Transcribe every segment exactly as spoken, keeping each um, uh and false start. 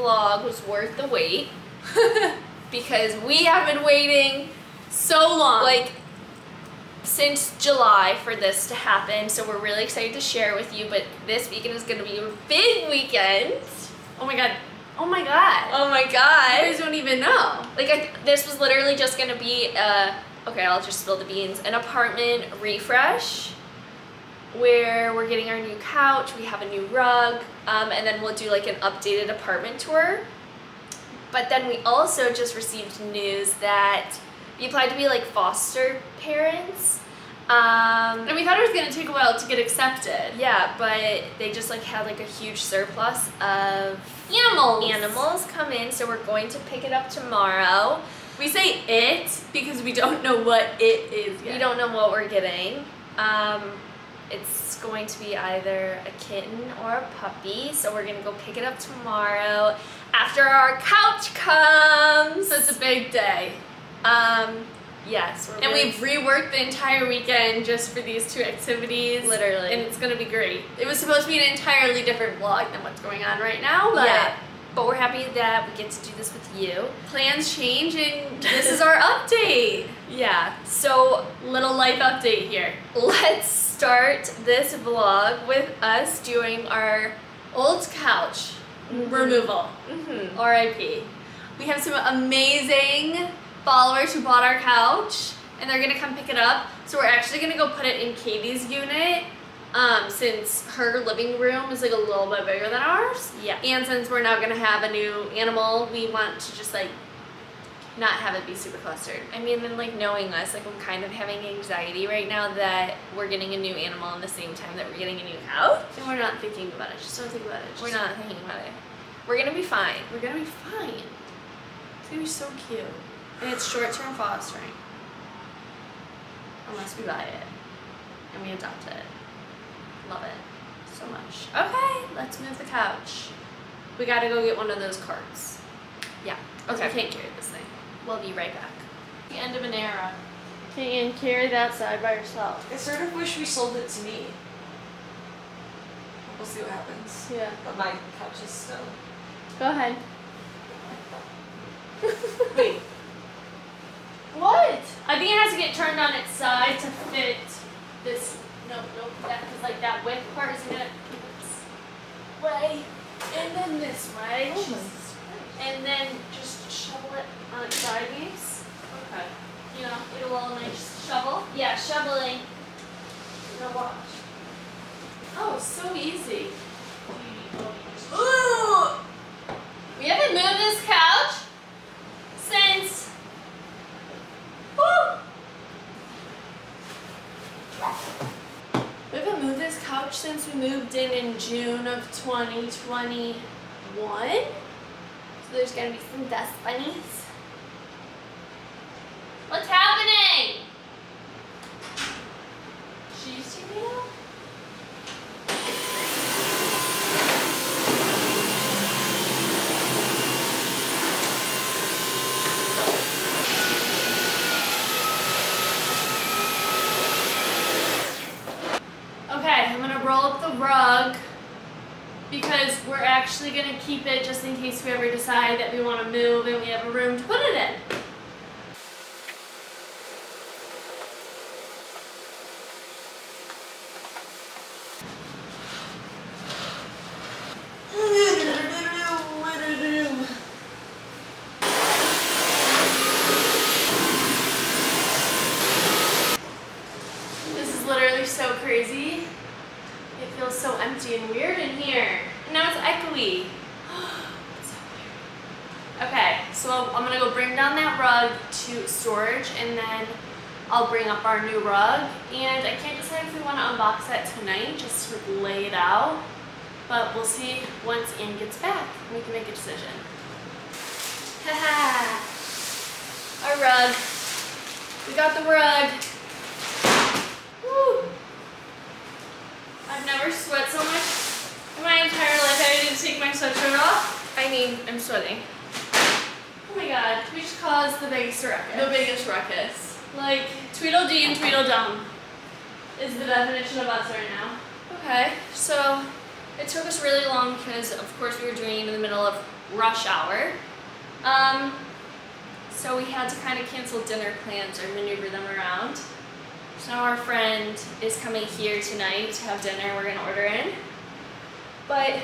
vlog was worth the wait because we have been waiting so long, like since July, for this to happen. So we're really excited to share with you, but this weekend is gonna be a big weekend. Oh my god. Oh my god. Oh my god. You guys don't even know. Like I, this was literally just gonna be, uh, okay, I'll just spill the beans, an apartment refresh where we're getting our new couch, we have a new rug, um, and then we'll do like an updated apartment tour. But then we also just received news that we applied to be like foster parents. Um, and we thought it was gonna take a while to get accepted. Yeah, but they just like had like a huge surplus of animals. Animals come in, so we're going to pick it up tomorrow. We say it because we don't know what it is yet. We don't know what we're getting. Um, it's going to be either a kitten or a puppy, so we're gonna go pick it up tomorrow after our couch comes. So it's a big day. Um, yes. We're and really we've reworked the entire weekend just for these two activities. Literally. And it's going to be great. It was supposed to be an entirely different vlog than what's going on right now. But, yeah. But we're happy that we get to do this with you. Plans change and this is our update. Yeah. So, little life update here. Let's start this vlog with us doing our old couch mm-hmm. removal. Mm-hmm. R I P. We have some amazing followers who bought our couch and they're gonna come pick it up, so we're actually gonna go put it in Katie's unit um, since her living room is like a little bit bigger than ours. Yeah. And since we're now gonna have a new animal, we want to just like not have it be super clustered. I mean, then like knowing us, like I'm kind of having anxiety right now that we're getting a new animal at the same time that we're getting a new couch. And we're not thinking about it, just don't think about it. Just we're not thinking about it. We're gonna be fine. We're gonna be fine. It's gonna be so cute. And it's short-term fostering, unless we buy it and we adopt it. Love it so much. Okay, let's move the couch. We gotta go get one of those carts. Yeah. Okay. We can't carry this thing. We'll be right back. The end of an era. Can't carry that side by yourself. I sort of wish we sold it to me. We'll see what happens. Yeah. But my couch is still. Go ahead. Wait. What? I think it has to get turned on its side to fit this. No, no, that because like that width part is gonna this way, and then this way, oh Jesus, and then just shovel it on its sideways. Okay. You know, get a little nice shovel. Yeah, shoveling. Now watch. Oh, so easy. Ooh! We haven't moved this couch since. We haven't moved this couch since we moved in in June of twenty twenty-one. So there's gonna be some dust bunnies. What's happening? She's taking it off. Rug, because we're actually going to keep it just in case we ever decide that we want to move and we have a room to put it in. This is literally so crazy. It feels so empty and weird in here. And now it's echoey. It's so weird. Okay, so I'm gonna go bring down that rug to storage and then I'll bring up our new rug. And I can't decide if we wanna unbox that tonight, just to sort of lay it out. But we'll see once Ian gets back and we can make a decision. Haha! Our rug. We got the rug. Woo! I've never sweat so much in my entire life. I didn't take my sweatshirt off. I mean, I'm sweating. Oh my god, we just caused the biggest ruckus. The biggest ruckus. Like, Tweedledee and Tweedledum is the definition of us right now. Okay, so it took us really long because, of course, we were doing it in the middle of rush hour. Um, so we had to kind of cancel dinner plans or maneuver them around. So now our friend is coming here tonight to have dinner. We're gonna order in. But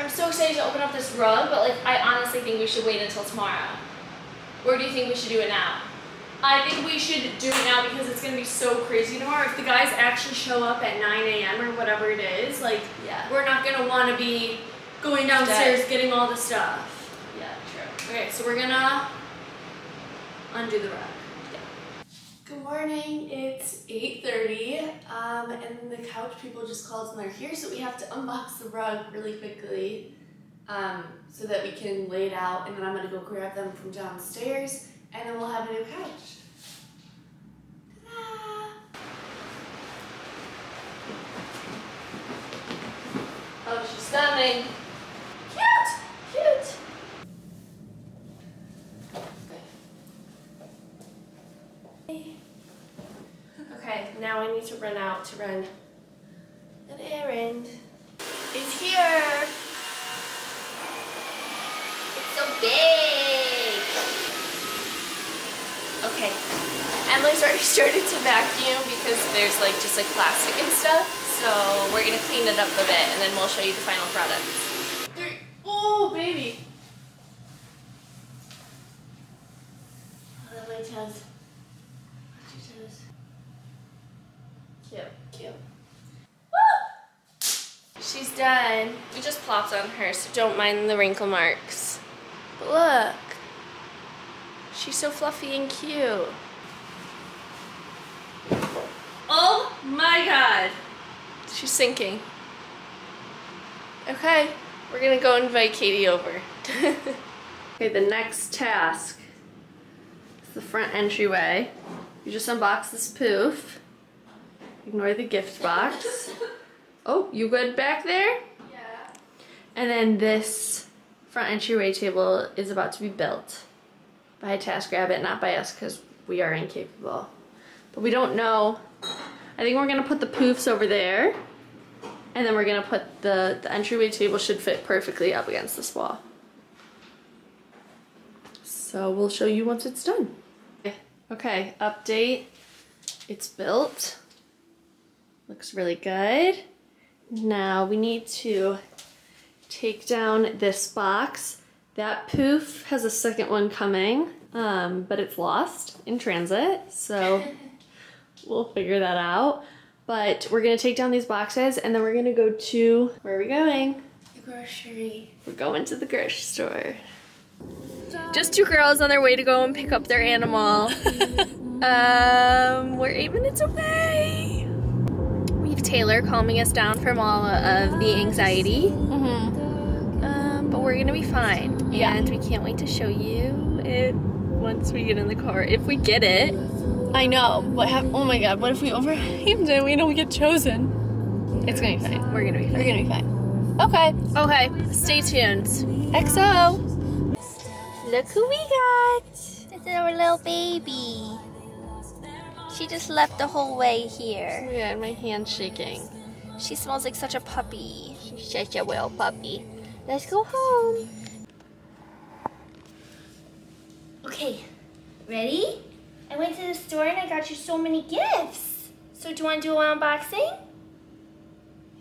I'm so excited to open up this rug, but like I honestly think we should wait until tomorrow. Or do you think we should do it now? I think we should do it now because it's gonna be so crazy tomorrow. If the guys actually show up at nine A M or whatever it is, like yeah. we're not gonna wanna be going downstairs Dead. getting all the stuff. Yeah, true. Okay, so we're gonna undo the rug. Yeah. Good morning, it's eight thirty, um, and the couch people just called and they're here, so we have to unbox the rug really quickly um, so that we can lay it out, and then I'm gonna go grab them from downstairs, and then we'll have a new couch. Ta-da! Oh, she's coming. Cute! Cute! Okay. Okay, now I need to run out to run an errand. It's here! It's so big! Okay, Emily's already started to vacuum because there's like just like plastic and stuff. So we're gonna clean it up a bit and then we'll show you the final product. There, oh baby! I love my toes. Watch your toes. Cute, cute. Woo! She's done. We just plopped on her, so don't mind the wrinkle marks. But look. She's so fluffy and cute. Oh my god. She's sinking. Okay, we're gonna go invite Katie over. Okay, the next task is the front entryway. You just unbox this poof. Ignore the gift box. Oh, you good back there? Yeah. And then this front entryway table is about to be built. By TaskRabbit, not by us, because we are incapable. But we don't know. I think we're going to put the poofs over there. And then we're going to put the, the entryway table should fit perfectly up against this wall. So we'll show you once it's done. Okay, okay. Update. It's built. Looks really good. Now we need to take down this box. That poof has a second one coming, um, but it's lost in transit, so we'll figure that out. But we're gonna take down these boxes and then we're gonna go to, where are we going? The grocery. We're going to the grocery store. Just two girls on their way to go and pick up their animal. um, we're eight minutes away. We have Taylor calming us down from all of the anxiety. Mm-hmm. But we're gonna be fine, yeah. And we can't wait to show you it once we get in the car, if we get it. I know. What? Oh my God! What if we overhyped and we don't get chosen? It's gonna be fine. We're gonna be fine. We're gonna be fine. Okay. Okay. Stay tuned. X O. Look who we got! This is our little baby. She just left the whole way here. Yeah, my hand's shaking. She smells like such a puppy. She's such a little puppy. Let's go home. Okay, ready? I went to the store and I got you so many gifts. So do you want to do an unboxing?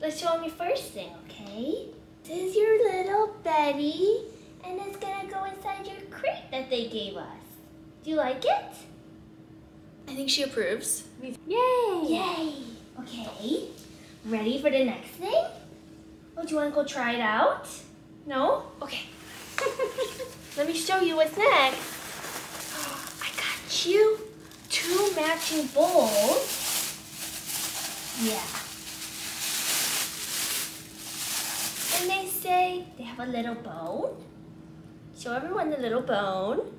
Let's show them your first thing, okay? This is your little Betty, and it's gonna go inside your crate that they gave us. Do you like it? I think she approves. Yay! Yay! Okay, ready for the next thing? Oh, do you want to go try it out? No? Okay. Let me show you what's next. Oh, I got you two matching bowls. Yeah. And they say they have a little bone. Show everyone the little bone.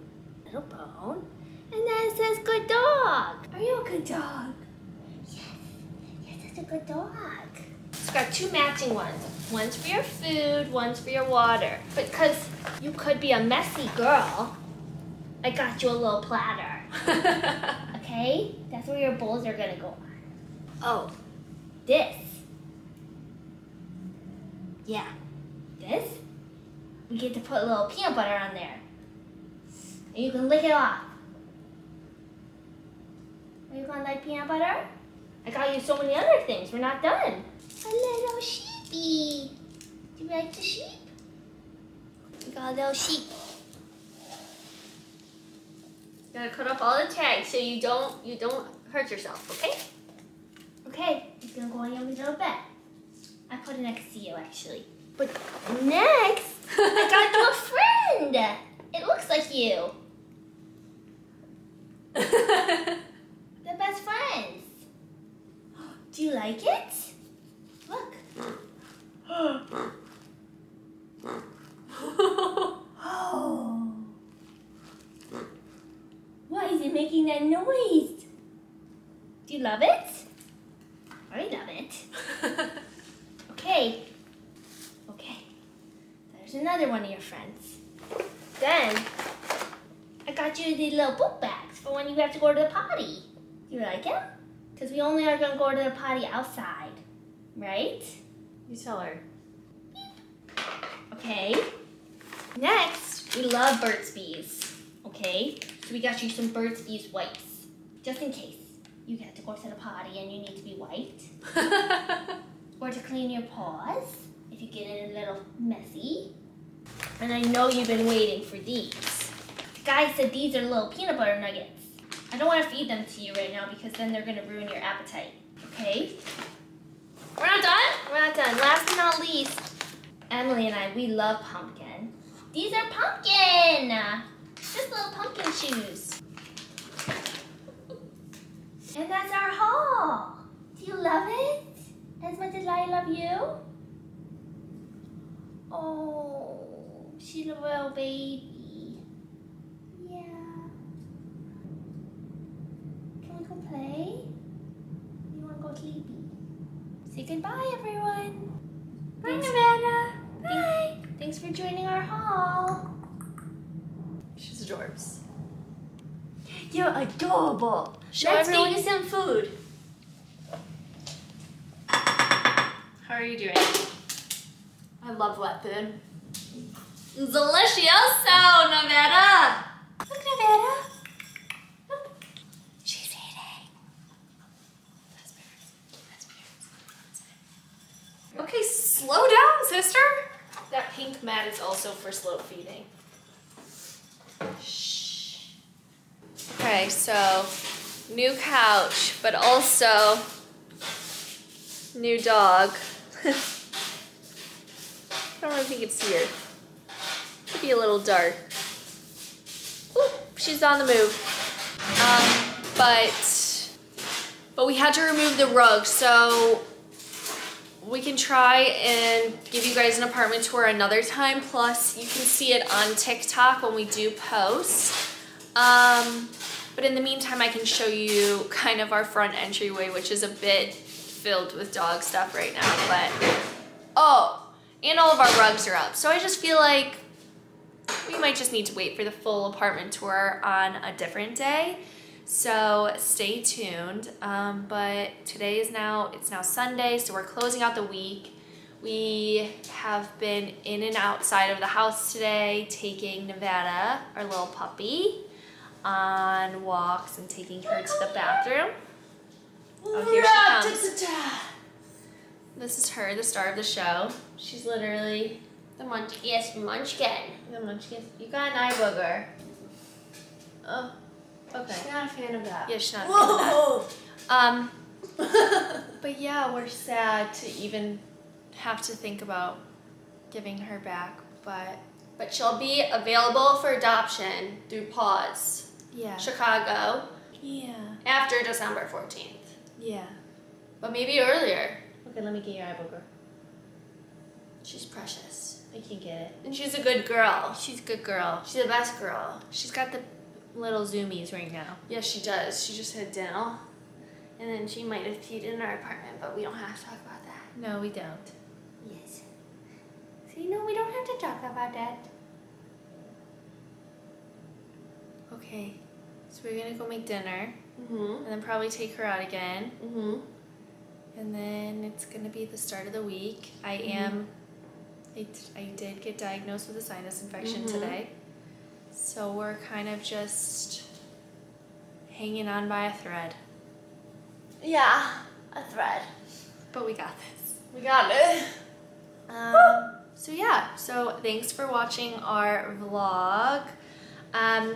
Little bone. And then it says good dog. Are you a good dog? Yes. You're such a good dog. It's got two matching ones. One's for your food, one's for your water. Because you could be a messy girl, I got you a little platter. Okay? That's where your bowls are gonna go on. Oh, this. Yeah. This you get to put a little peanut butter on there. And you can lick it off. Are you gonna like peanut butter? I got you so many other things. We're not done. A little sheepy. Do you like the sheep? We got a little sheep. Gotta cut off all the tags so you don't you don't hurt yourself, okay? Okay, it's gonna go on your little bed. I put an next to you actually. But next, I got you a friend. It looks like you. They're best friends. Do you like it? Look. Oh. Why is it making that noise? Do you love it? I love it. Okay. Okay. There's another one of your friends. Then, I got you these little book bags for when you have to go to the potty. Do you like them? Because we only are going to go to the potty outside. Right? You tell her. Beep. Okay. Next, we love Burt's Bees. Okay? So we got you some Burt's Bees wipes. Just in case you have to go to the potty and you need to be wiped. Or to clean your paws if you get it a little messy. And I know you've been waiting for these. The guy said these are little peanut butter nuggets. I don't want to feed them to you right now because then they're going to ruin your appetite. Okay? We're not done? We're not done. Last but not least, Emily and I, we love pumpkin. These are pumpkin! Just little pumpkin shoes. And that's our haul. Do you love it? As much as I love you? Oh, she's a little baby. Yeah. Can we go play? You want to go sleepy? Say goodbye, everyone. Bye, Nevada. Bye. Thanks, thanks for joining our haul. She's adorbs. You're adorable. Show Let's everyone get you some food. How are you doing? I love wet food. Delicioso, Nevada! Look, Nevada! Look. She's eating. That's bears. That's bears. Okay, slow down, sister. That pink mat is also for slow feeding. Shh. Okay, so new couch, but also new dog. I don't know if you can see her. It could be a little dark. Ooh, she's on the move. Um, but but we had to remove the rug, so we can try and give you guys an apartment tour another time. Plus, you can see it on TikTok when we do post. Um, but in the meantime, I can show you kind of our front entryway, which is a bit filled with dog stuff right now, but oh, and all of our rugs are up. So I just feel like we might just need to wait for the full apartment tour on a different day. So stay tuned. Um, but today is now, it's now Sunday, so we're closing out the week. We have been in and outside of the house today, taking Nevada, our little puppy, on walks and taking her to the bathroom. Oh, here she comes. This is her, the star of the show. She's literally the munchkin. Yes, munchkin. The munchkin. You got an eye booger. Oh, okay. She's not a fan of that. Yeah, she's not a Whoa. fan of that. Um, but yeah, we're sad to even have to think about giving her back, but but she'll be available for adoption through Paws. Yeah. Chicago. Yeah. After December fourteenth. Yeah. But maybe earlier. Okay, let me get your eye booger. She's precious. I can get it. And she's a good girl. She's a good girl. She's the best girl. She's got the little zoomies right now. Yes, she does. She just had dental. And then she might have peed in our apartment, but we don't have to talk about that. No, we don't. Yes. See, no, we don't have to talk about that. Okay. So we're going to go make dinner. Mm-hmm. And then probably take her out again. Mm-hmm. And then it's going to be the start of the week. I mm-hmm. am I, I did get diagnosed with a sinus infection mm-hmm. today. So we're kind of just hanging on by a thread. Yeah, a thread. But we got this. We got it. Um, so yeah, so thanks for watching our vlog. Um,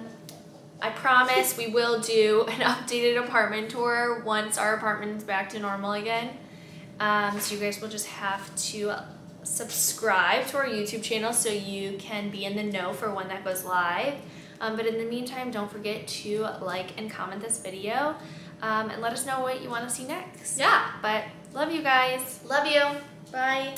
I promise we will do an updated apartment tour once our apartment's back to normal again. Um, so you guys will just have to subscribe to our YouTube channel so you can be in the know for when that goes live. Um, but in the meantime, don't forget to like and comment this video. Um, and let us know what you want to see next. Yeah. But love you guys. Love you. Bye.